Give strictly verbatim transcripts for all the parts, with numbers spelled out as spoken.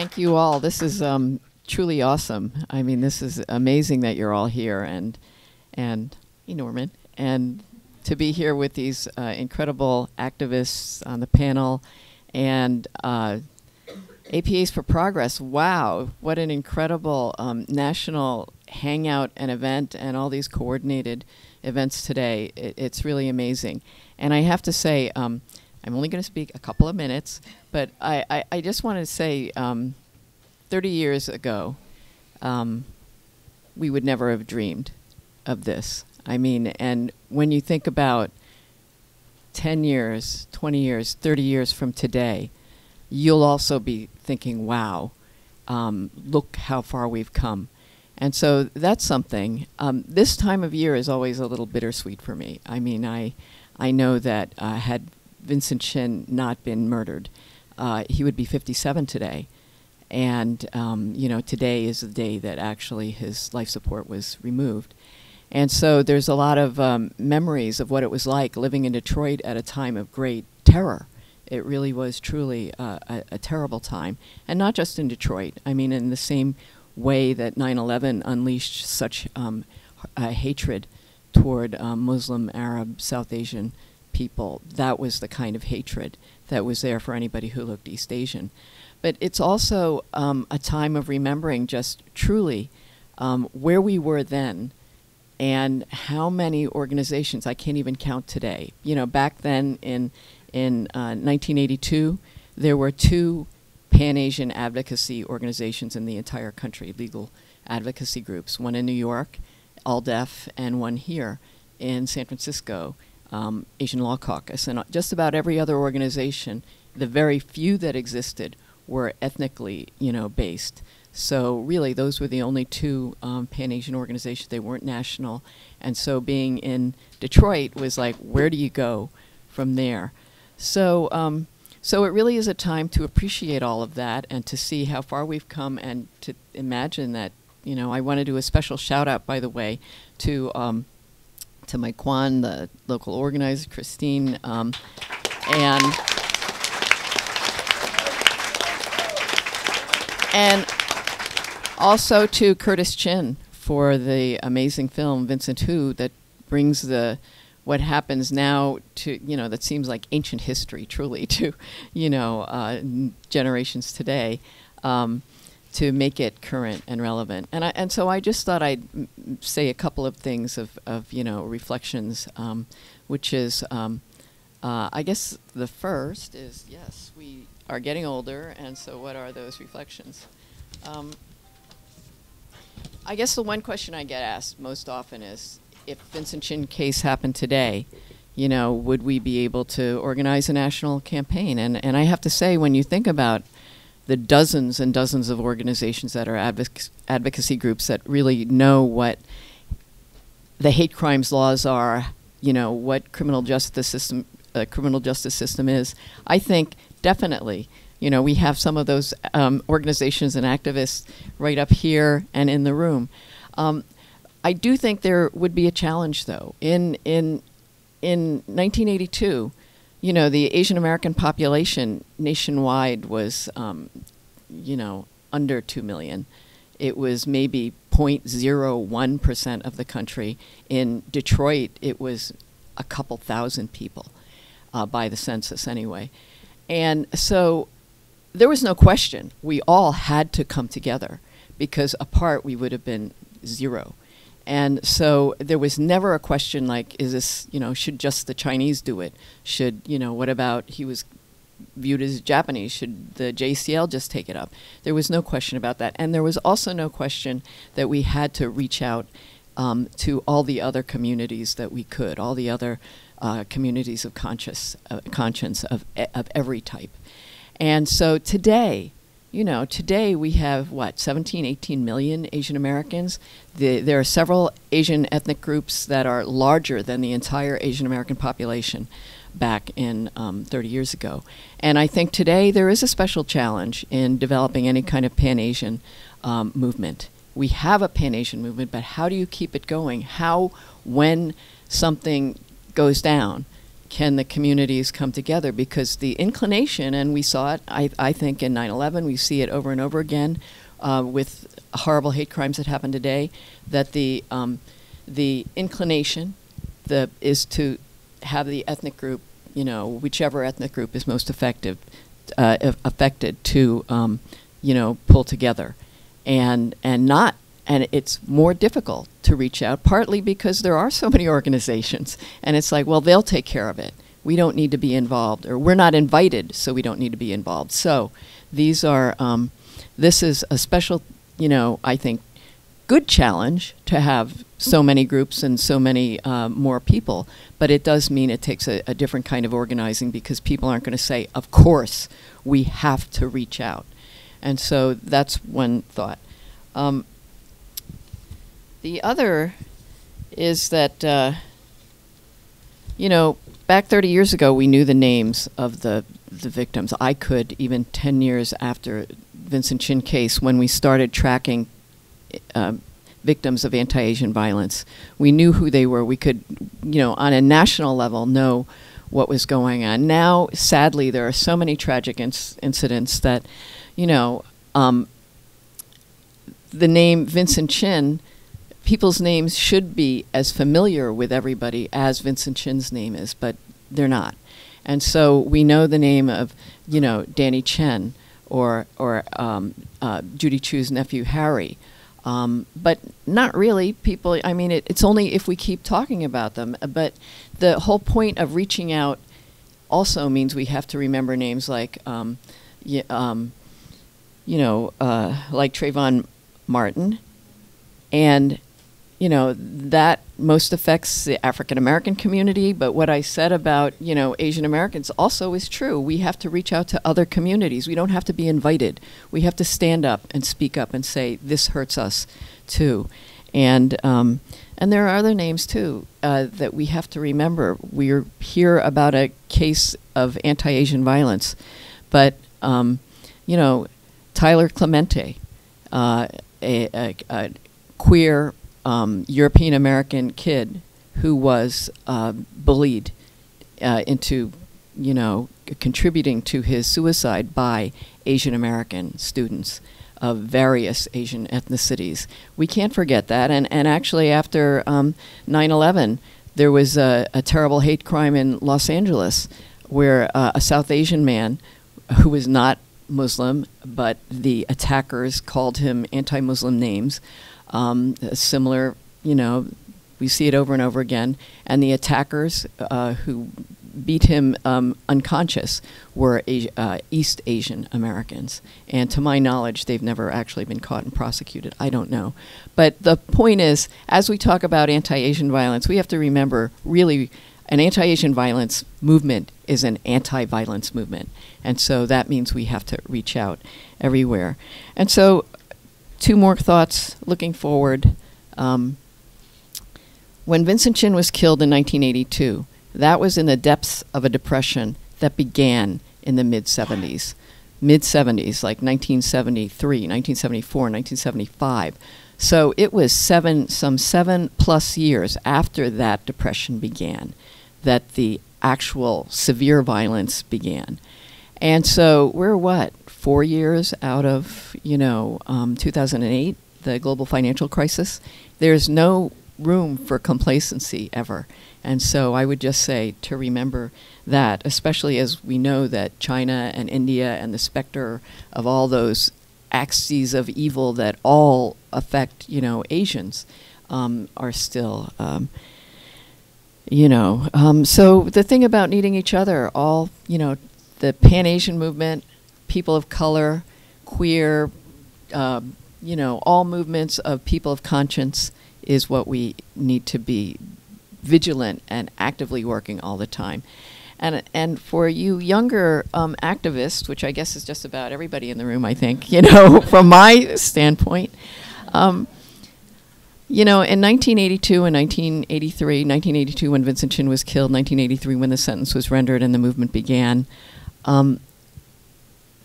thank you all. This is um, truly awesome. I mean, this is amazing that you're all here, and and hey, Norman, and to be here with these uh, incredible activists on the panel, and uh, A P As for Progress. Wow, what an incredible um, national hangout and event, and all these coordinated events today. It, it's really amazing. And I have to say, um, I'm only going to speak a couple of minutes, but I, I, I just want to say um, thirty years ago, um, we would never have dreamed of this. I mean, and when you think about ten years, twenty years, thirty years from today, you'll also be thinking, wow, um, look how far we've come. And so that's something. Um, this time of year is always a little bittersweet for me. I mean, I, I know that uh, had Vincent Chin not been murdered, uh, he would be fifty-seven today. And, um, you know, today is the day that actually his life support was removed. And so there's a lot of um, memories of what it was like living in Detroit at a time of great terror. It really was truly uh, a, a terrible time. And not just in Detroit. I mean, in the same way that nine eleven unleashed such um, uh, hatred toward um, Muslim, Arab, South Asian people, that was the kind of hatred that was there for anybody who looked East Asian. But it's also um, a time of remembering just truly um, where we were then, and how many organizations, I can't even count today. You know, back then in, in uh, nineteen eighty-two, there were two Pan-Asian advocacy organizations in the entire country, legal advocacy groups, one in New York, AALDEF, and one here in San Francisco, um, Asian Law Caucus. And just about every other organization, the very few that existed were ethnically, you know, based. So really, those were the only two um, Pan-Asian organizations. They weren't national. And so being in Detroit was like, where do you go from there? So, um, so it really is a time to appreciate all of that and to see how far we've come, and to imagine that, you know, I want to do a special shout out, by the way, to, um, to Mike Kwan, the local organizer, Christine, um, and, and also to Curtis Chin for the amazing film Vincent Who, that brings the what happens now to, you know, that seems like ancient history truly to, you know, uh, generations today, um, to make it current and relevant. And I, and so I just thought I'd m say a couple of things of, of you know, reflections, um, which is um, uh, I guess the first is, yes, we are getting older, and so what are those reflections? Um, I guess the one question I get asked most often is, if Vincent Chin case happened today, you know, would we be able to organize a national campaign? And, and I have to say, when you think about the dozens and dozens of organizations that are advoc advocacy groups that really know what the hate crimes laws are, you know, what criminal justice system, uh, criminal justice system is, I think definitely, you know, we have some of those um, organizations and activists right up here and in the room. Um, I do think there would be a challenge, though. In, in, in nineteen eighty-two, you know, the Asian American population nationwide was, um, you know, under two million. It was maybe zero point zero one percent of the country. In Detroit, it was a couple thousand people, uh, by the census anyway. And so there was no question. We all had to come together, because apart we would have been zero. And so there was never a question like, is this, you know, should just the Chinese do it? Should, you know, what about, he was viewed as Japanese, should the J C L just take it up? There was no question about that. And there was also no question that we had to reach out um, to all the other communities that we could, all the other uh, communities of conscious, uh, conscience of, e of every type. And so today, you know, today we have, what, seventeen, eighteen million Asian Americans. The, there are several Asian ethnic groups that are larger than the entire Asian American population back in um, thirty years ago. And I think today there is a special challenge in developing any kind of Pan-Asian um, movement. We have a Pan-Asian movement, but how do you keep it going? How, when something goes down, can the communities come together? Because the inclination, and we saw it, I, I think, in nine eleven, we see it over and over again uh, with horrible hate crimes that happen today, that the, um, the inclination the, is to have the ethnic group, you know, whichever ethnic group is most effective, uh, affected to, um, you know, pull together. And, and not, and it's more difficult to reach out, partly because there are so many organizations. And it's like, well, they'll take care of it. We don't need to be involved, or we're not invited, so we don't need to be involved. So these are, um, this is a special, you know, I think, good challenge to have so many groups and so many uh, more people. But it does mean it takes a, a different kind of organizing, because people aren't going to say, of course, we have to reach out. And so that's one thought. Um, the other is that, uh, you know, back thirty years ago, we knew the names of the, the victims. I could, even ten years after Vincent Chin case, when we started tracking uh, victims of anti-Asian violence, we knew who they were. We could, you know, on a national level, know what was going on. Now, sadly, there are so many tragic inc- incidents that, you know, um, the name Vincent Chin, people's names should be as familiar with everybody as Vincent Chin's name is, but they're not. And so we know the name of, you know, Danny Chen or, or um, uh, Judy Chu's nephew, Harry. Um, but not really people, I mean, it, it's only if we keep talking about them. But the whole point of reaching out also means we have to remember names like, um, y um, you know, uh, like Trayvon Martin, and, you know, that most affects the African American community, but what I said about, you know, Asian Americans also is true. We have to reach out to other communities. We don't have to be invited. We have to stand up and speak up and say, this hurts us too. And, um, and there are other names too uh, that we have to remember. We're here about a case of anti-Asian violence, but, um, you know, Tyler Clemente, uh, a, a, a queer um, European American kid who was uh, bullied uh, into, you know, contributing to his suicide by Asian American students of various Asian ethnicities. We can't forget that. And, and actually after um, nine eleven, there was a, a terrible hate crime in Los Angeles where uh, a South Asian man who was not Muslim, but the attackers called him anti-Muslim names. Um, similar, you know, we see it over and over again. And the attackers uh, who beat him um, unconscious were Asia, uh, East Asian Americans. And to my knowledge, they've never actually been caught and prosecuted. I don't know. But the point is, as we talk about anti-Asian violence, we have to remember really an anti-Asian violence movement is an anti-violence movement. And so that means we have to reach out everywhere. And so two more thoughts looking forward. Um, when Vincent Chin was killed in nineteen eighty-two, that was in the depths of a depression that began in the mid seventies. Mid seventies, like nineteen seventy-three, nineteen seventy-four, nineteen seventy-five. So it was seven, some seven plus years after that depression began that the actual severe violence began. And so we're what, four years out of, you know, um, two thousand eight, the global financial crisis. There's no room for complacency ever. And so I would just say to remember that, especially as we know that China and India and the specter of all those axes of evil that all affect, you know, Asians um, are still um, you know, um, so the thing about needing each other, all, you know, the Pan-Asian movement, people of color, queer, uh, you know, all movements of people of conscience is what we need to be vigilant and actively working all the time. And, and for you younger um, activists, which I guess is just about everybody in the room, I think, you know, from my standpoint, um, you know, in nineteen eighty-two and nineteen eighty-three, nineteen eighty-two when Vincent Chin was killed, nineteen eighty-three when the sentence was rendered and the movement began, um,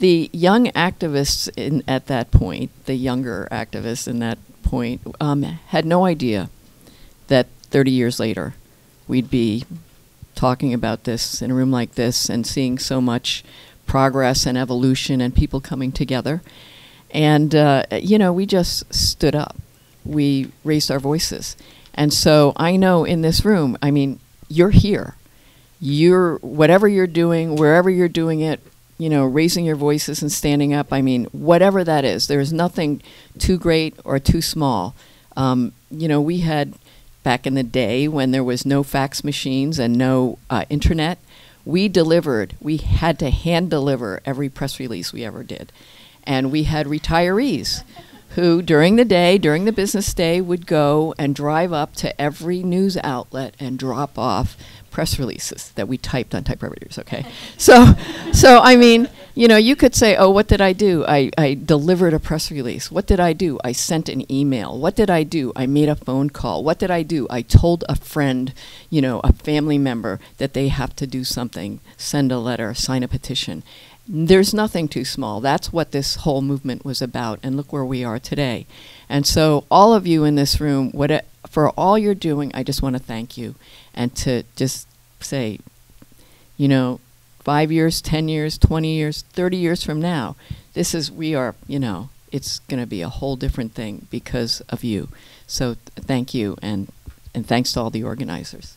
the young activists in, at that point, the younger activists in that point, um, had no idea that thirty years later we'd be talking about this in a room like this and seeing so much progress and evolution and people coming together. And, uh, you know, we just stood up. We raised our voices. And so I know in this room, I mean, you're here. You're, whatever you're doing, wherever you're doing it, you know, raising your voices and standing up, I mean, whatever that is, there's nothing too great or too small. Um, you know, we had, back in the day when there was no fax machines and no uh, internet, we delivered, we had to hand deliver every press release we ever did. And we had retirees who during the day, during the business day, would go and drive up to every news outlet and drop off press releases that we typed on typewriters, okay? so, so I mean, you know, you could say, oh, what did I do? I, I delivered a press release. What did I do? I sent an email. What did I do? I made a phone call. What did I do? I told a friend, you know, a family member that they have to do something, send a letter, sign a petition. There's nothing too small. That's what this whole movement was about, and look where we are today. And so all of you in this room, what it, for all you're doing, I just want to thank you, and to just say, you know, five years, ten years, twenty years, thirty years from now, this is, we are, you know, it's going to be a whole different thing because of you. So th- thank you, and, and thanks to all the organizers.